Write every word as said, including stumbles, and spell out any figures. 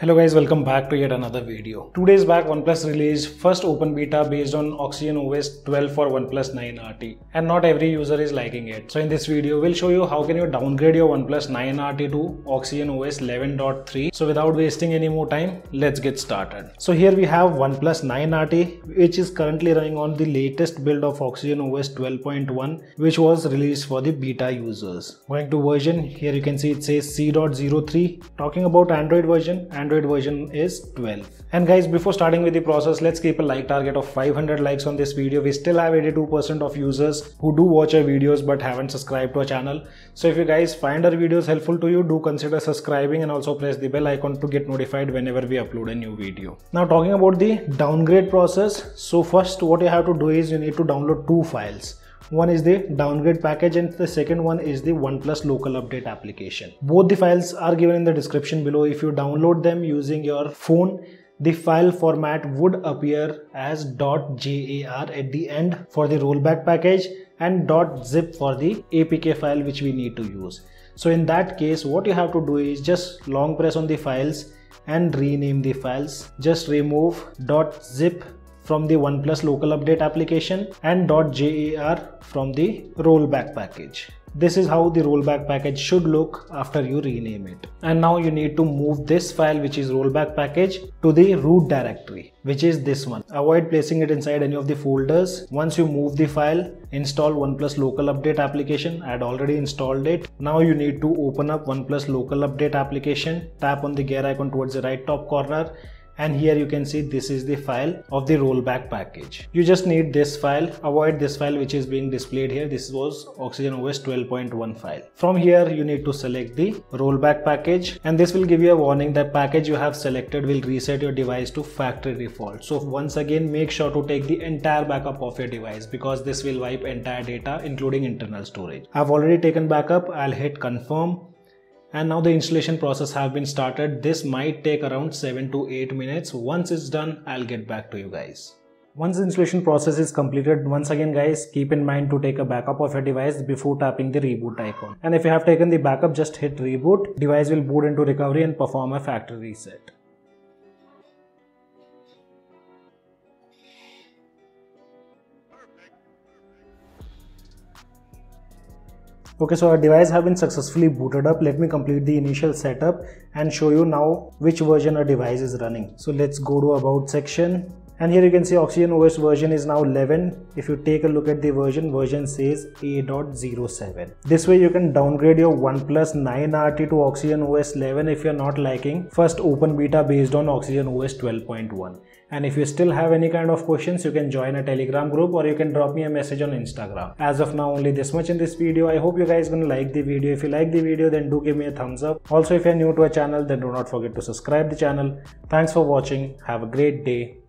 Hello guys, welcome back to yet another video. Two days back, OnePlus released first open beta based on OxygenOS twelve for OnePlus nine R T, and not every user is liking it. So in this video, we'll show you how can you downgrade your OnePlus nine R T to OxygenOS eleven point three. So without wasting any more time, let's get started. So here we have OnePlus nine R T, which is currently running on the latest build of OxygenOS twelve point one, which was released for the beta users. Going to version, here you can see it says C point zero three. Talking about Android version, and Android version is twelve. And guys, before starting with the process, let's keep a like target of five hundred likes on this video. We still have eighty-two percent of users who do watch our videos but haven't subscribed to our channel. So if you guys find our videos helpful to you, do consider subscribing and also press the bell icon to get notified whenever we upload a new video. Now talking about the downgrade process. So first what you have to do is you need to download two files. One is the downgrade package and the second one is the OnePlus local update application. Both the files are given in the description below. If you download them using your phone, the file format would appear as .jar at the end for the rollback package and .zip for the A P K file which we need to use. So in that case, what you have to do is just long press on the files and rename the files. Just remove .zip from the OnePlus local update application and .jar from the rollback package. This is how the rollback package should look after you rename it. And now you need to move this file, which is rollback package, to the root directory, which is this one. Avoid placing it inside any of the folders. Once you move the file, install OnePlus local update application. I had already installed it. Now you need to open up OnePlus local update application. Tap on the gear icon towards the right top corner. And here you can see this is the file of the rollback package. You just need this file. Avoid this file which is being displayed here. This was OxygenOS twelve point one file. From here you need to select the rollback package, and this will give you a warning that package you have selected will reset your device to factory default. So once again, make sure to take the entire backup of your device because this will wipe entire data including internal storage. I've already taken backup. I'll hit confirm. And now the installation process have been started. This might take around seven to eight minutes. Once it's done, I'll get back to you guys. Once the installation process is completed, once again guys, keep in mind to take a backup of your device before tapping the reboot icon. And if you have taken the backup, just hit reboot. Device will boot into recovery and perform a factory reset. Okay, so our device have been successfully booted up. Let me complete the initial setup and show you now which version our device is running. So let's go to about section, and here you can see OxygenOS version is now eleven. If you take a look at the version, version says A point zero seven. This way you can downgrade your OnePlus nine R T to OxygenOS eleven if you're not liking first open beta based on OxygenOS twelve point one. And if you still have any kind of questions, you can join a Telegram group or you can drop me a message on Instagram. As of now, only this much in this video. I hope you guys gonna like the video. If you like the video, then do give me a thumbs up. Also, if you're new to our channel, then do not forget to subscribe the channel. Thanks for watching. Have a great day.